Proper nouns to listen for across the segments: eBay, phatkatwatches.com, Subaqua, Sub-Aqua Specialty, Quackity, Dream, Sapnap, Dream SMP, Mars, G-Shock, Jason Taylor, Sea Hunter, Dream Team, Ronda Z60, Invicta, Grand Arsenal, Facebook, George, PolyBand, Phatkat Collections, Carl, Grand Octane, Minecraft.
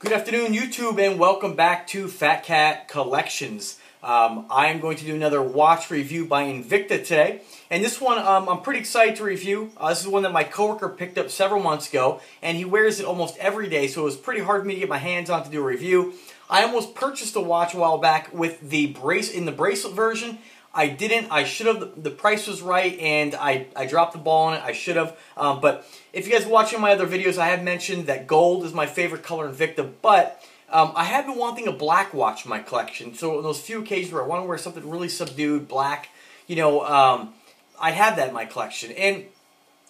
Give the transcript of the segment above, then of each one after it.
Good afternoon, YouTube, and welcome back to Phatkat Collections. I am going to do another watch review by Invicta today. And this one I'm pretty excited to review. This is one that my coworker picked up several months ago, and he wears it almost every day, so it was pretty hard for me to get my hands on to do a review. I almost purchased a watch a while back with the bracelet version. I didn't. I should have. The price was right, and I dropped the ball on it. I should have. But if you guys are watching my other videos, I have mentioned that gold is my favorite color in Invicta, but I have been wanting a black watch in my collection. So on those few occasions where I want to wear something really subdued, black, you know, I have that in my collection. And,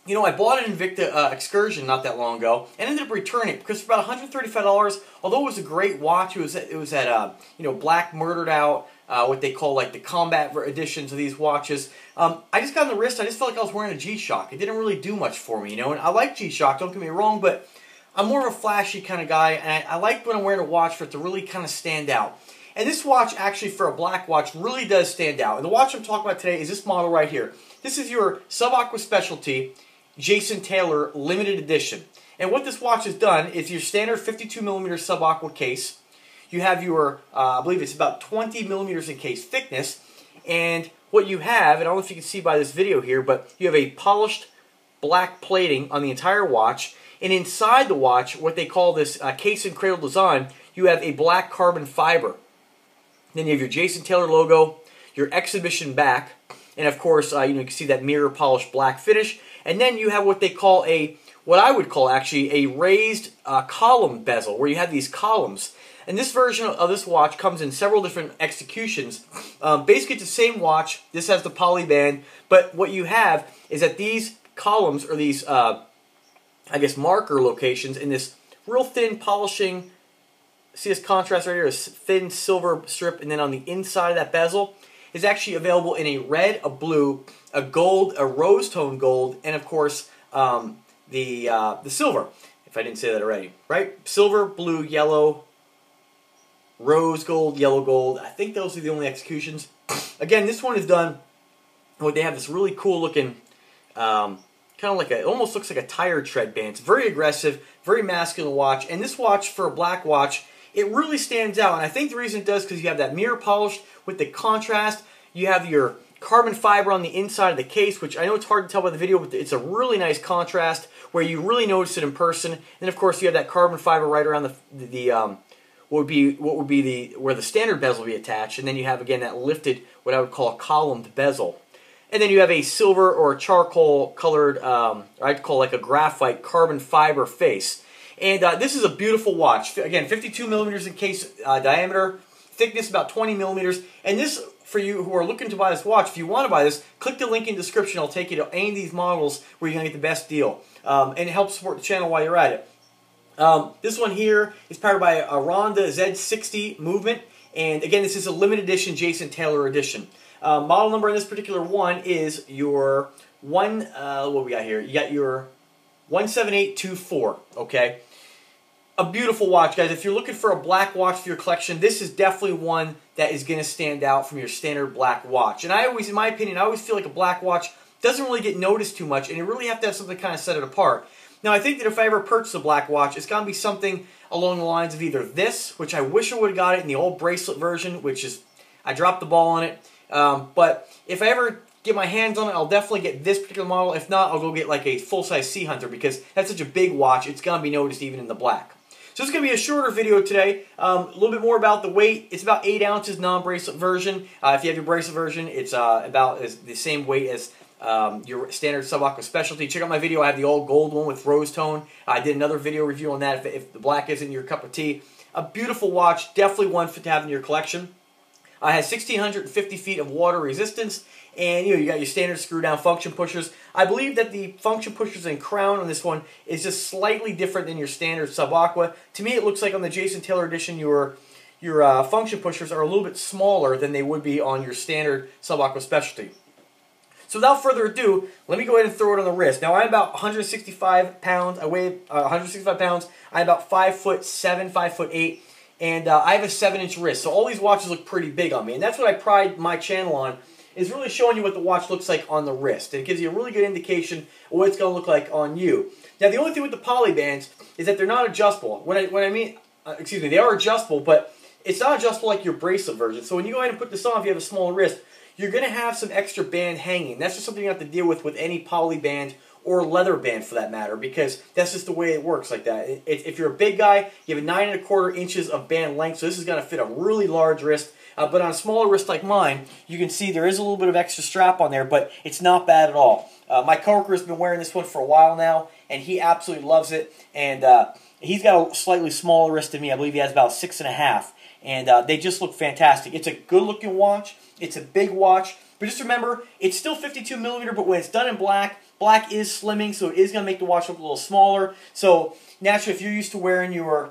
you know, I bought an Invicta Excursion not that long ago and ended up returning it because for about $135, although it was a great watch, it was at, you know, black murdered out, what they call like the combat editions of these watches. I just got on the wrist, I just felt like I was wearing a G-Shock. It didn't really do much for me, you know, and I like G-Shock, don't get me wrong, but I'm more of a flashy kind of guy, and I like when I'm wearing a watch for it to really kind of stand out. And this watch, actually, for a black watch, really does stand out. And the watch I'm talking about today is this model right here. This is your Sub-Aqua Specialty Jason Taylor Limited Edition. And what this watch has done is your standard 52mm Sub-Aqua case. You have your, I believe it's about 20mm in case thickness. And what you have, and I don't know if you can see by this video here, but you have a polished black plating on the entire watch. And inside the watch, what they call this case and cradle design, you have a black carbon fiber. Then you have your Jason Taylor logo, your exhibition back, and of course, you know, you can see that mirror polished black finish. And then you have what they call what I would call actually a raised column bezel, where you have these columns. And this version of this watch comes in several different executions. Basically, it's the same watch. This has the polyband, but what you have is that these columns are these, I guess, marker locations in this real thin polishing. See this contrast right here, this thin silver strip, and then on the inside of that bezel is actually available in a red, a blue, a gold, a rose-toned gold, and of course the silver. If I didn't say that already, right? Silver, blue, yellow, rose gold, yellow gold. I think those are the only executions. Again, this one is done. Oh, they have this really cool looking. Kind of like it almost looks like a tire tread band. It's very aggressive, very masculine watch. And this watch, for a black watch, it really stands out. And I think the reason it does is because you have that mirror polished with the contrast. You have your carbon fiber on the inside of the case, which I know it's hard to tell by the video, but it's a really nice contrast where you really notice it in person. And then, of course, you have that carbon fiber right around where the standard bezel would be attached. And then you have, again, that lifted, what I would call a columned bezel. And then you have a silver or a charcoal colored, I'd call like a graphite carbon fiber face. And this is a beautiful watch. Again, 52mm in case diameter, thickness about 20mm. And this, for you who are looking to buy this watch, if you want to buy this, click the link in the description. I'll take you to any of these models where you're going to get the best deal. And it helps support the channel while you're at it. This one here is powered by a Ronda Z60 movement. And again, this is a limited edition Jason Taylor edition. Model number in this particular one is your what we got here? You got your 17824, okay? A beautiful watch, guys. If you're looking for a black watch for your collection, this is definitely one that is going to stand out from your standard black watch. And I always, in my opinion, I always feel like a black watch doesn't really get noticed too much, and you really have to have something to kind of set it apart. Now, I think that if I ever purchase a black watch, it's going to be something along the lines of either this, which I wish I would have got it in the old bracelet version, which is, I dropped the ball on it. But if I ever get my hands on it, I'll definitely get this particular model. If not, I'll go get like a full-size Sea Hunter because that's such a big watch. It's going to be noticed even in the black. So it's going to be a shorter video today. A little bit more about the weight. It's about 8 ounces non-bracelet version. If you have your bracelet version, it's about the same weight as your standard Sub-Aqua Specialty. Check out my video. I have the old gold one with rose tone. I did another video review on that if the black isn't your cup of tea. A beautiful watch. Definitely one to have in your collection. It has 1,650 feet of water resistance, and you know, you got your standard screw-down function pushers. I believe that the function pushers and crown on this one is just slightly different than your standard Sub-Aqua. To me, it looks like on the Jason Taylor edition, your function pushers are a little bit smaller than they would be on your standard Sub-Aqua Specialty. So without further ado, let me go ahead and throw it on the wrist. Now, I'm about 165 pounds. I weigh 165 pounds. I'm about 5'7", 5'8". And I have a 7-inch wrist, so all these watches look pretty big on me. And that's what I pride my channel on, is really showing you what the watch looks like on the wrist. And it gives you a really good indication of what it's going to look like on you. Now, the only thing with the polybands is that they're not adjustable. What I mean, excuse me, they are adjustable, but it's not adjustable like your bracelet version. So when you go ahead and put this on, if you have a small wrist, you're going to have some extra band hanging. That's just something you have to deal with any poly band or leather band for that matter, because that's just the way it works like that. If you're a big guy, you have 9¼ inches of band length, so this is going to fit a really large wrist. But on a smaller wrist like mine, you can see there is a little bit of extra strap on there, but it's not bad at all. My coworker has been wearing this one for a while now, and he absolutely loves it. And he's got a slightly smaller wrist than me. I believe he has about 6½. And they just look fantastic. It's a good-looking watch. It's a big watch. But just remember, it's still 52mm, but when it's done in black, black is slimming, so it is going to make the watch look a little smaller. So naturally, if you're used to wearing your,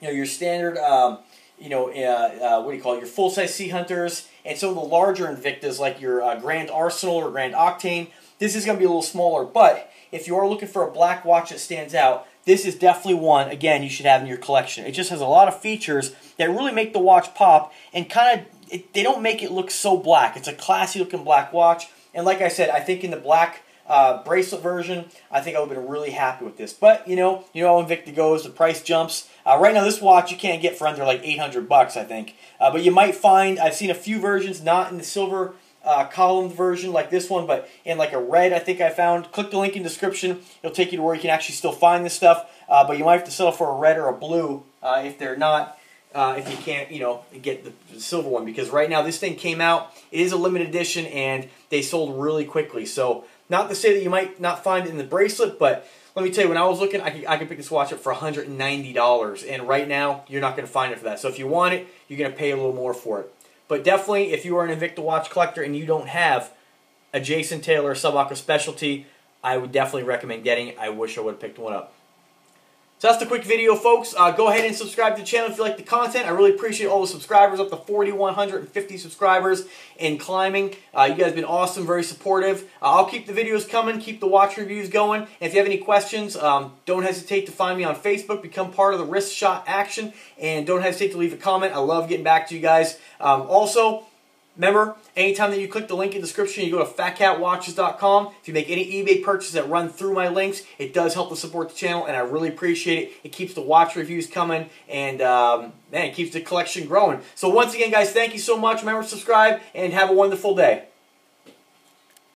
your standard, what do you call it, your full-size Sea Hunters and some of the larger Invictas like your Grand Arsenal or Grand Octane, this is going to be a little smaller. But if you are looking for a black watch that stands out, this is definitely one, again, you should have in your collection. It just has a lot of features that really make the watch pop and kind of, they don't make it look so black. It's a classy-looking black watch. And like I said, I think in the black bracelet version, I think I would have been really happy with this. But, you know how Invicta goes, the price jumps. Right now, this watch you can't get for under like $800, I think. But you might find, I've seen a few versions, not in the silver column version like this one, but in like a red, I think I found. Click the link in the description. It'll take you to where you can actually still find this stuff, but you might have to settle for a red or a blue if they're not, if you can't, get the silver one, because right now this thing came out. It is a limited edition, and they sold really quickly, so not to say that you might not find it in the bracelet, but let me tell you, when I was looking, I could pick this watch up for $190, and right now you're not going to find it for that, so if you want it, you're going to pay a little more for it. But definitely, if you are an Invicta watch collector and you don't have a Jason Taylor Sub-Aqua Specialty, I would definitely recommend getting it. I wish I would have picked one up. So that's the quick video, folks. Go ahead and subscribe to the channel if you like the content. I really appreciate all the subscribers, up to 4,150 subscribers and climbing. You guys have been awesome, very supportive. I'll keep the videos coming, keep the watch reviews going. And if you have any questions, don't hesitate to find me on Facebook, become part of the Wrist Shot Action, and don't hesitate to leave a comment. I love getting back to you guys. Also, remember, anytime that you click the link in the description, you go to phatkatwatches.com. If you make any eBay purchases that run through my links, it does help to support the channel, and I really appreciate it. It keeps the watch reviews coming, and man, it keeps the collection growing. So once again, guys, thank you so much. Remember to subscribe, and have a wonderful day.